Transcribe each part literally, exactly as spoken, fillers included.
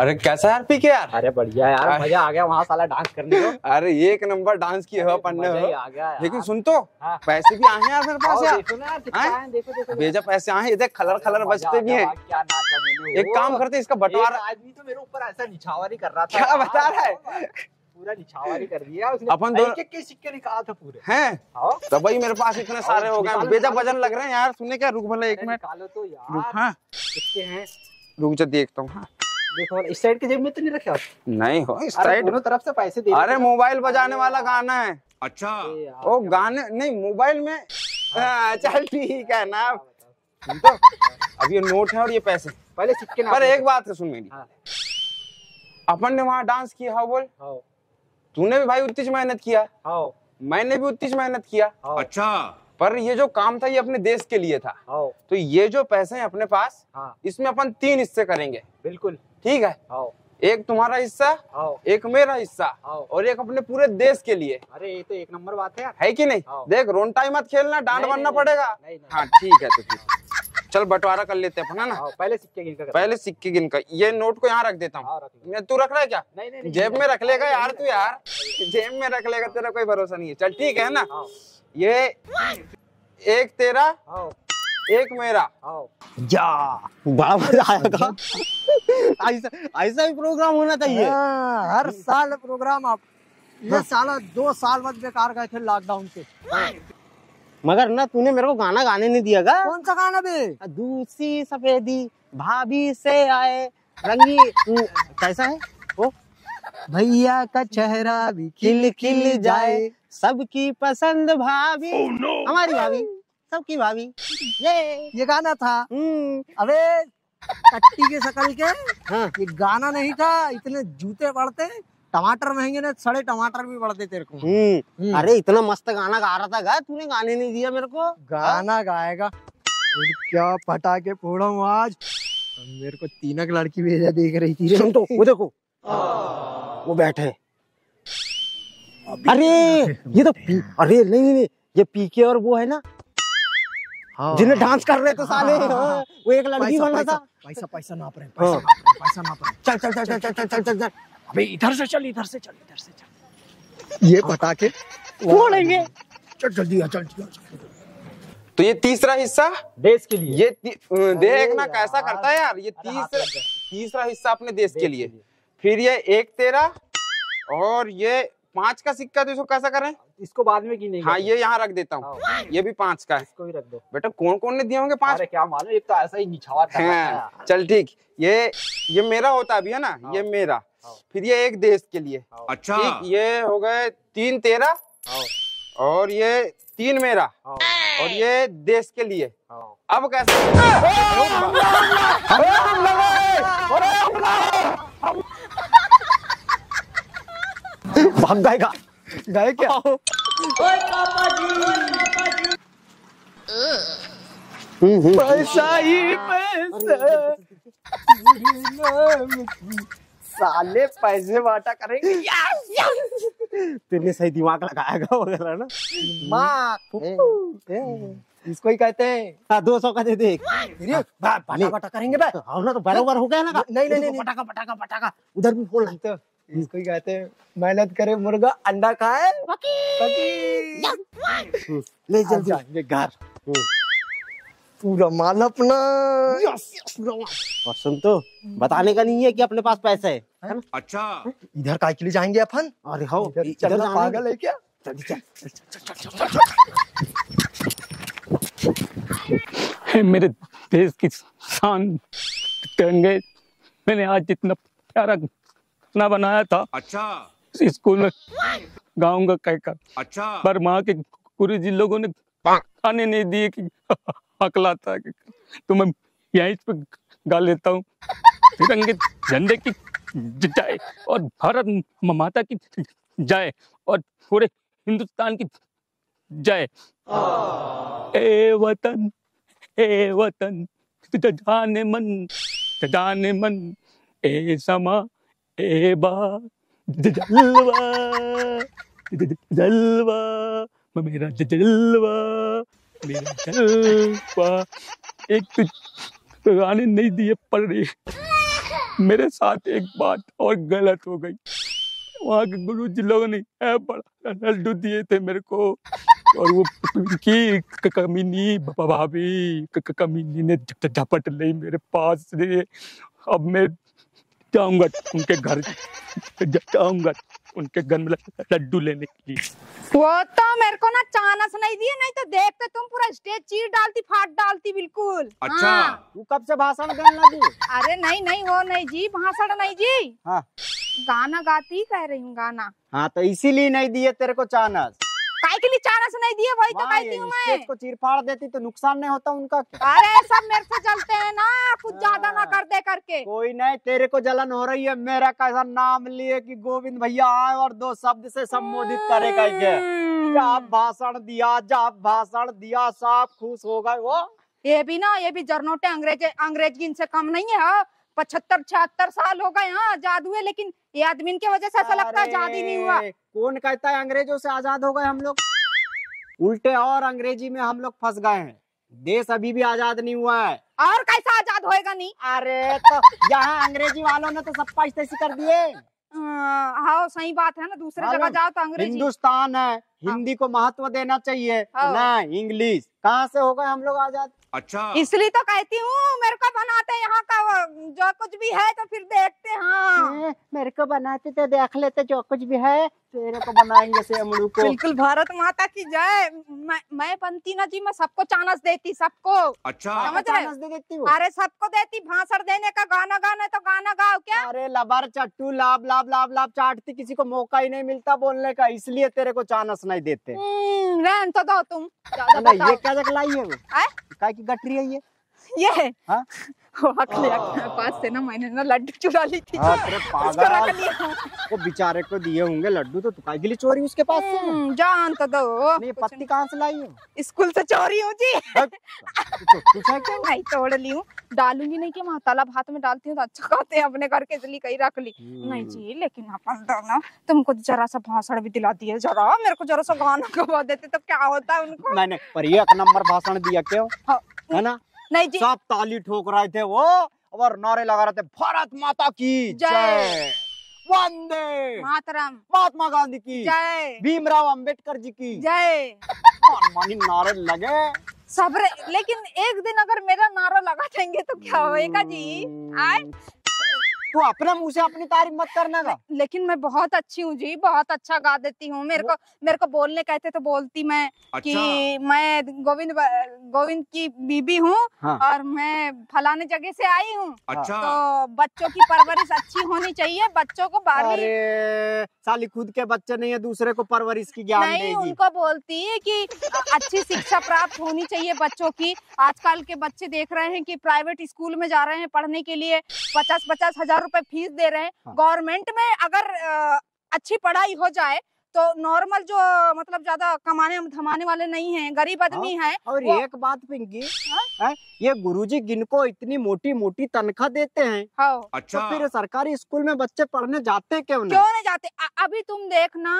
अरे कैसा यार पी के यार? अरे बढ़िया यार, मजा आ गया वहाँ साला डांस करने को। अरे एक नंबर डांस किए हो अपन ने हो। लेकिन सुन तो पैसे भी आए यार मेरे पास यार। देखो ना, आए देखो देखो बेजा पैसे आए, इधर खलर खलर बचते भी हैं। एक काम करते इसका बंटवारा। आदमी तो मेरे ऊपर ऐसा निछावरी कर रहा था, क्या बता रहा है, पूरा निछावरी कर दिया उसने। अपन दो एक एक सिक्के निकाला था पूरे हैं, तब भाई मेरे पास इतने सारे हो गए। बेजा वजन लग रहे हैं यार। सुनने क्या, रुक भला एक मिनट निकालो तो यार, कितने हैं रुक जा देखता हूँ। देखो इस साइड के जेब में तो नहीं रखे आप? नहीं हो इस साइड, दोनों तरफ से पैसे दे। अरे मोबाइल बजाने वाला गाना है। अच्छा ओ गाने नहीं मोबाइल में। हाँ चल ठीक है ना। तो अब ये नोट है और ये पैसे पहले सिक्के। पर एक बात सुन मेरी, अपन ने वहाँ डांस किया हाँ बोल, तूने भी भाई उतनी मेहनत किया, मैंने भी उतनी मेहनत किया। अच्छा पर ये जो काम था ये अपने देश के लिए था, तो ये जो पैसे हैं अपने पास इसमें अपन तीन हिस्से करेंगे। बिल्कुल ठीक है, एक तुम्हारा हिस्सा, एक मेरा हिस्सा और एक अपने पूरे देश के लिए। अरे ये तो एक नंबर बात है यार, है कि नहीं? देख रोनटाई मत खेलना, डांट बनना पड़ेगा। हाँ ठीक है, तो चल बंटवारा कर लेते हैं ना। पहले सिक्के गिनकर, पहले सिक्के गिनकर ये नोट को यहाँ रख देता हूँ। तू रख रहा है क्या? नहीं जेब में रख लेगा यार, तू यार जेब में रख लेगा, तेरा कोई भरोसा नहीं है। चल ठीक है ना, ये एक तेरा एक मेरा। या बड़ा मजा आया था, ऐसा ऐसा ही प्रोग्राम होना चाहिए। हर साल प्रोग्राम आप ये साला दो साल बाद बेकार गए थे लॉकडाउन के। मगर ना तूने मेरे को गाना गाने नहीं दिया गा। कौन सा गाना बे? दूसरी सफेदी भाभी से आए रंगी, कैसा है वो? भैया का चेहरा भी खिल खिल जाए, सबकी पसंद भाभी। oh, no. हमारी भाभी सबकी भाभी, ये ये गाना था। अबे कट्टी के शकल के हाँ। ये गाना नहीं था, इतने जूते पड़ते, टमाटर महंगे ना, सड़े टमाटर भी पड़ते तेरे को। हुँ। हुँ। अरे इतना मस्त गाना गा रहा था गा, तूने गाने नहीं दिया मेरे को। गाना गाएगा क्या पटाखे फोड़ा आज, मेरे को तीनक लड़की भेजा देख रही थी। सुन तो वो देखो वो बैठे। अरे ये तो अरे नहीं नहीं ये पीके और वो है ना हाँ। जिन्हें डांस कर रहे थे साले हाँ, हाँ, हाँ। वो एक लड़की बना था। पैसा पैसा नाप रहे पैसा पैसा नाप रहे। चल चल चल चल चल चल चल। अबे इधर से चल इधर से चल इधर से चल। ये पटाखे फोड़ेंगे, चल जल्दी आ चल। तो ये तीसरा हिस्सा देश के लिए, ये देखना कैसा करता है यार। ये तीसरा तीसरा हिस्सा अपने देश के लिए। फिर ये एक तेरा और ये पाँच का सिक्का, तो इसको कैसा करें? इसको बाद में गिनेंगे। हाँ ये यहाँ रख देता हूँ, ये भी पाँच का है, इसको भी रख दो। बेटा कौन कौन ने दिए होंगे पाँच? अरे क्या मालूम, ये तो ऐसा ही निछावा था। हाँ। चल ठीक, ये ये मेरा होता अभी है ना, ये मेरा। फिर ये एक देश के लिए। अच्छा ये हो गए तीन तेरा और ये तीन मेरा और ये देश के लिए। अब कैसे भाग जाएगा जाए क्या? ओए पापा जी पैसा ही पैसा, साले पैसे वाटा करेंगे। तेने सही दिमाग लगाएगा वगैरह ना। माँ इसको ही कहते हैं दो सौ का दे देख। पटाखा पटाखा करेंगे भाई। हाँ ना तो बराबर हो गया ना। नहीं नहीं पटाखा पटाखा पटाखा उधर भी फोड़ नहीं। इसको ही कहते हैं मेहनत करे मुर्गा अंडा खाए। ले चल जाएंगे घर, पूरा माल अपना। और सुन तो बताने का नहीं है कि अपने पास पैसे है, है? अच्छा इधर काय के लिए जाएंगे अपन? अरे हाँ इधर पागल है क्या? मेरे देश की शान तिरंगे, मैंने आज जितना प्यारा ना बनाया था। अच्छा स्कूल में गाँव का कहकर। अच्छा पर माँ के गुरुजी लोगों ने खाने नहीं दिए कि हकलाता है, तो मैं यहीं पे गा लेता हूँ। तिरंगे झंडे की जय और भारत माता की जय और पूरे हिंदुस्तान की जय। ए वतन ए वतन जाने मन जाने मन, ए समा ए बा जलवा जलवा मेरा जलवा मेरा जलवा। एक तो गाने नहीं दिए पड़ रही, मेरे साथ एक बात और गलत हो गई। वहाँ के गुरु जी लोगों ने बड़ा लड्डू दिए थे मेरे को, और वो की कमीनी भाभी कमीनी ने झपट ली मेरे पास से। अब मैं जाऊंगा उनके घर, जाऊंगा उनके घर में लड्डू लेने के लिए। वो तो मेरे को ना चांस नहीं दिए, नहीं तो देखते तुम पूरा स्टेज चीर डालती, फाड़ डालती बिल्कुल। अच्छा, हाँ। तू कब से भाषण गाने लगी? अरे नहीं नहीं हो नहीं जी, भाषण नहीं जी, हाँ। गाना गाती कह रही हूँ गाना। हाँ तो इसीलिए नहीं दिए तेरे को चांस। काहे के लिए चांस नहीं दिए? वही तो कहती हूँ मैं, स्टेज को चीर फाड़ देती तो नुकसान नहीं होता उनका। अरे सब मेरे से जलते हैं ना, कुछ ज्यादा ना कर दे करके। कोई नहीं, तेरे को जलन हो रही है मेरा कैसा नाम लिए कि गोविंद भैया आए और दो शब्द से संबोधित करे करके। जाप भाषण दिया, जाप भाषण दिया, साफ खुश हो गए वो। ये भी ना, ये भी जरनोटे अंग्रेज अंग्रेजी इनसे कम नहीं है। पचहत्तर छिहत्तर साल हो गए हाँ आजाद हुए, लेकिन ये आदमी के वजह से ऐसा लगता है आजादी नहीं हुआ। कौन कहता है अंग्रेजों से आजाद हो गए हम लोग? उल्टे और अंग्रेजी में हम लोग फंस गए हैं, देश अभी भी आजाद नहीं हुआ है। और कैसा आजाद होएगा नहीं? अरे तो यहाँ अंग्रेजी वालों ने तो सब पास तैसी कर दिए। हाँ सही बात है ना, दूसरे जगह जाओ तो अंग्रेजी। हिंदुस्तान है, हिंदी को महत्व देना चाहिए ना, इंग्लिश। कहाँ से हो गए हम लोग आजाद? अच्छा, इसलिए तो कहती हूँ मेरे को बनाते यहाँ का जो कुछ भी है तो फिर देखते। हाँ मेरे को बनाते तो देख लेते, जो कुछ भी है तेरे को बनाएंगे से अमरू को। बिल्कुल, भारत माता की जय। मैं, मैं बनती ना जी, मैं सबको चांस देती, सबको। अच्छा, समझ रहे? दे देती हूँ। अरे सबको देती, भाषण देने का। गाना गाना तो गाना गाओ क्या? अरे लबर चट्टू लाभ लाभ लाभ लाभ चाटती, किसी को मौका ही नहीं मिलता बोलने का, इसलिए तेरे को चांस नहीं देते। रहन तो दो तुम। ये क्या जगलाई है? काय की गठरी है ये? ये हाँ? पास से ना मैंने ना लड्डू चुरा ली थी। अरे पागल, वो बेचारे को दिए होंगे लड्डू, तो तुकाई के लिए चोरी उसके पास से। जान तो दो। नहीं, पत्ती कहाँ से लाई हो? स्कूल से चोरी हो जी। नहीं तोड़ ली हूँ, डालूंगी नहीं कि माताला भात में डालती हूँ तो अच्छा खाते हैं अपने घर के, इसलिए कहीं रख ली। नहीं जी, लेकिन अपन दोनों तुमको जरा सा भाषण भी दिला दिए, जरा मेरे को जरा सा गाना गवा देते तो क्या होता है उनको। मैंने पर एक नंबर भाषण दिया क्यों है ना? नहीं जी, सब ताली ठोक रहे थे वो और नारे लगा रहे थे, भारत माता की जय, वंदे मातरम, महात्मा गांधी की जय, भीमराव अंबेडकर जी की जय, मानी नारे लगे सब। लेकिन एक दिन अगर मेरा नारा लगा देंगे तो क्या होएगा जी? आए तू तो अपना मुझसे अपनी तारीफ मत करना का। लेकिन मैं बहुत अच्छी हूँ जी, बहुत अच्छा गा देती हूँ। मेरे को मेरे को बोलने कहते तो बोलती मैं। अच्छा। कि मैं गोविंद गोविंद की बीबी हूँ। हाँ। और मैं फलाने जगह से आई हूँ। अच्छा। तो बच्चों की परवरिश अच्छी होनी चाहिए, बच्चों को बाहरी। साली खुद के बच्चे नहीं है, दूसरे को परवरिश की ज्ञान नहीं। उनको बोलती है कि अच्छी शिक्षा प्राप्त होनी चाहिए बच्चों की। आजकल के बच्चे देख रहे हैं कि प्राइवेट स्कूल में जा रहे हैं पढ़ने के लिए, पचास पचास हजार रुपए फीस दे रहे हैं। हाँ। गवर्नमेंट में अगर आ, अच्छी पढ़ाई हो जाए तो नॉर्मल जो मतलब ज्यादा कमाने धमाने वाले नहीं हैं, गरीब आदमी हाँ। है। और वो... एक बात पिंकी, हाँ? ये गुरुजी जिनको इतनी मोटी मोटी तनख्वाह देते हैं। हाँ। अच्छा। तो फिर सरकारी स्कूल में बच्चे पढ़ने जाते क्यों नहीं? क्यों नहीं जाते? अ, अभी तुम देखना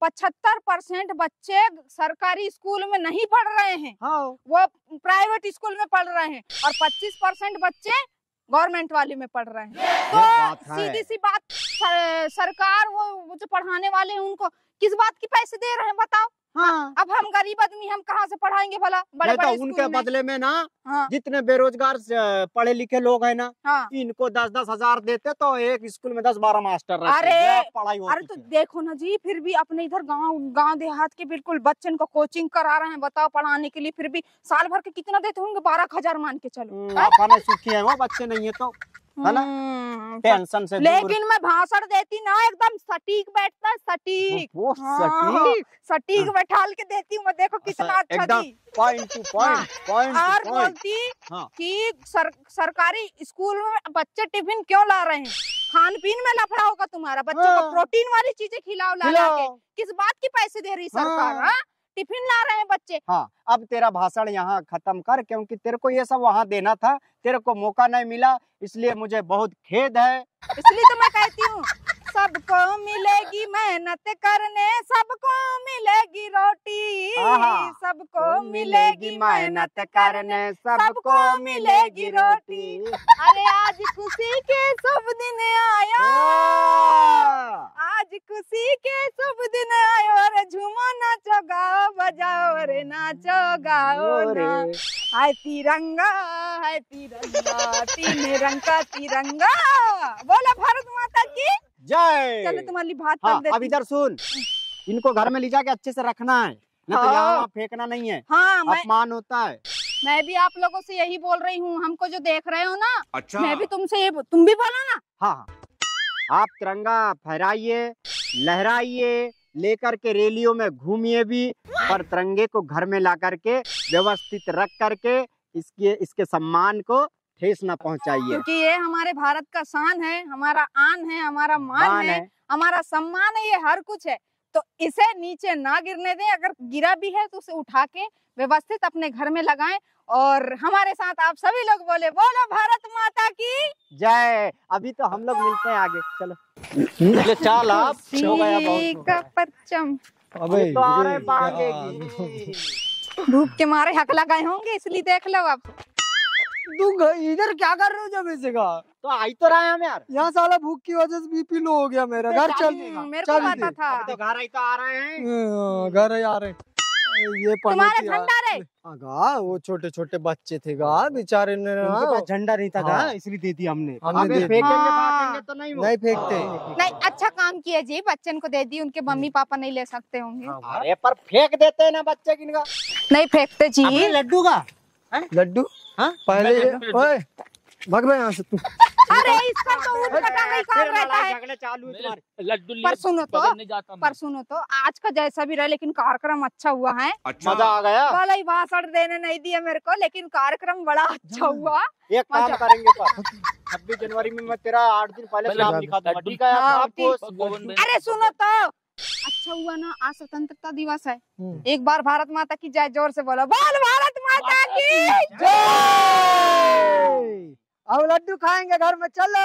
पचहत्तर परसेंट बच्चे सरकारी स्कूल में नहीं पढ़ रहे हैं। हाँ। वो प्राइवेट स्कूल में पढ़ रहे हैं, और पच्चीस परसेंट बच्चे गवर्नमेंट वाले में पढ़ रहे हैं। तो सीधी सी बात, सर, सरकार वो जो पढ़ाने वाले हैं उनको किस बात की पैसे दे रहे हैं बताओ? हाँ। अब हम गरीब आदमी हम कहाँ से पढ़ाएंगे भला? बड़े बड़े उनके बदले में ना। हाँ। जितने बेरोजगार पढ़े लिखे लोग हैं ना। हाँ। इनको दस दस हजार देते तो एक स्कूल में दस बारह मास्टर रहते। अरे पढ़ाई होती। अरे तो देखो ना जी, फिर भी अपने इधर गांव गांव देहात के बिल्कुल बच्चे इनको कोचिंग करा रहे हैं, बताओ पढ़ाने के लिए। फिर भी साल भर के कितना देते होंगे? बारह हजार मान के चलो। सुखी है वो बच्चे, नहीं है तो है ना टेंशन से। लेकिन मैं भाषण देती ना एकदम सटीक बैठता है, सटीक वो सटीक सटीक बैठाल के देती हूँ मैं। देखो कितना अच्छा थी, पॉइंट टू पॉइंट पॉइंट। और बोलती कि सर, सरकारी स्कूल में बच्चे टिफिन क्यों ला रहे हैं? खान पीन में लफड़ा होगा तुम्हारा, बच्चों को प्रोटीन वाली चीजें खिलाओ ला ला के। किस बात की पैसे दे रही सरकार? टिफिन ला रहे हैं बच्चे। हाँ, अब तेरा भाषण यहाँ खत्म कर, क्योंकि तेरे को ये सब वहाँ देना था, तेरे को मौका नहीं मिला, इसलिए मुझे बहुत खेद है। इसलिए तो मैं कहती हूँ सबको मिलेगी मेहनत करने, सबको मिलेगी रोटी, सबको मिलेगी मेहनत करने, सबको मिलेगी रोटी। अरे आज खुशी के शुभ दिन आयो, आज खुशी के शुभ दिन आयो, अरे झूमो नाचो गाओ बजाओ रे नाचो गाओ ना। हाय तिरंगा हाय तिरंगा, तीन रंग का तिरंगा, बोला भारत माता की जय। चलो तुम्हारी भात हाँ, अब इधर सुन, इनको घर में ले जाके अच्छे से रखना है, नहीं तो यहाँ फेंकना नहीं है, हाँ, अपमान होता है। मैं भी आप लोगों से यही बोल रही हूँ, हमको जो देख रहे हो ना, अच्छा मैं भी तुमसे ये, तुम भी बोलो ना। हाँ हाँ, आप तिरंगा फहराइए, लहराइए, लेकर के रैलियों में घूमिए भी, और तिरंगे को घर में ला करके व्यवस्थित रख करके इसके इसके सम्मान को ठेस न पहुंचाइए, क्योंकि ये हमारे भारत का शान है, हमारा आन है, हमारा मान है, है, हमारा सम्मान है, ये हर कुछ है। तो इसे नीचे ना गिरने दें, अगर गिरा भी है तो उसे उठा के व्यवस्थित अपने घर में लगाएं। और हमारे साथ आप सभी लोग बोले, बोलो भारत माता की जय। अभी तो हम लोग मिलते हैं आगे, चलो चाल आप हो गया परचम। अबे तो आ रहे बांधेगी, धूप के मारे हक लगाए होंगे इसलिए, देख लो आप इधर क्या कर रहे हो। जब इसे का तो आई तो रहा हम यार, यहाँ साला भूख की वजह से बीपी लो हो गया मेरा। घर चल मेरे को पता था, तो घर आई तो आ रहे हैं, घर आई आ रहे हैं। ये तुम्हारे झंडा रहे गा, वो छोटे छोटे बच्चे थे गा बेचारे, ने झंडा नहीं था गा इसलिए दे दी हमने, हमने दे फेंकेंगे तो नहीं नहीं फेंकते नहीं। अच्छा काम किया जी, बच्चन को दे दी, उनके मम्मी पापा नहीं ले सकते होंगे। अरे पर फेंक देते है ना बच्चे, किनका नहीं फेंकते जी। लड्डू का लड्डू हाँ पहले, ओए भाग गए यहाँ से तू। अरे इसका तो ऊँट कटा नहीं काम रहता है। झगड़े चालू है तुम्हारे। लड्डू पर सुनो तो, पर सुनो तो, आज का जैसा भी रहा लेकिन कार्यक्रम अच्छा हुआ है, मजा आ गया। भले ही भाषण देने नहीं दिया मेरे को, लेकिन कार्यक्रम बड़ा अच्छा हुआ। एक काम करेंगे पर छब्बीस जनवरी में मैं तेरा आठ दिन पहले नाम लिखा दूंगा, ठीक है आपको। अरे सुनो तो, अच्छा हुआ ना आज स्वतंत्रता दिवस है, एक बार भारत माता की जय जोर से बोलो, बोल भारत माता की जय। अब लड्डू खाएंगे घर में, चलो।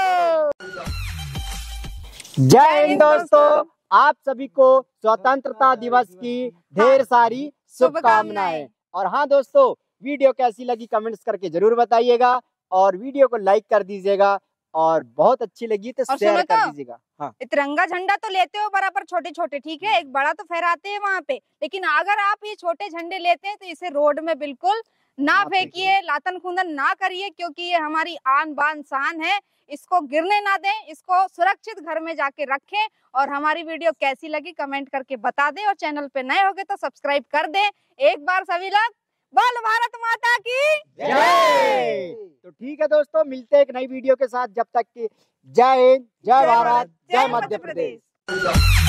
जय हिंद दोस्तों, आप सभी को स्वतंत्रता दिवस की ढेर सारी शुभकामनाएं। और हाँ दोस्तों, वीडियो कैसी लगी कमेंट्स करके जरूर बताइएगा, और वीडियो को लाइक कर दीजिएगा, और बहुत अच्छी लगी तो शेयर कर दीजिएगा। हाँ। तिरंगा झंडा तो लेते हो बराबर छोटे छोटे, ठीक है, एक बड़ा तो फहराते हैं वहाँ पे, लेकिन अगर आप ये छोटे झंडे लेते हैं तो इसे रोड में बिल्कुल ना फेंकिए, लातन खुंदन ना करिए, क्योंकि ये हमारी आन बान शान है, इसको गिरने ना दें, इसको सुरक्षित घर में जाके रखें। और हमारी वीडियो कैसी लगी कमेंट करके बता दें, और चैनल पे नए हो गए तो सब्सक्राइब कर दें। एक बार सभी लोग बोल भारत माता की जय। तो ठीक है दोस्तों, मिलते हैं एक नई वीडियो के साथ, जब तक की जय हिंद, जय भारत, जय मध्य प्रदेश।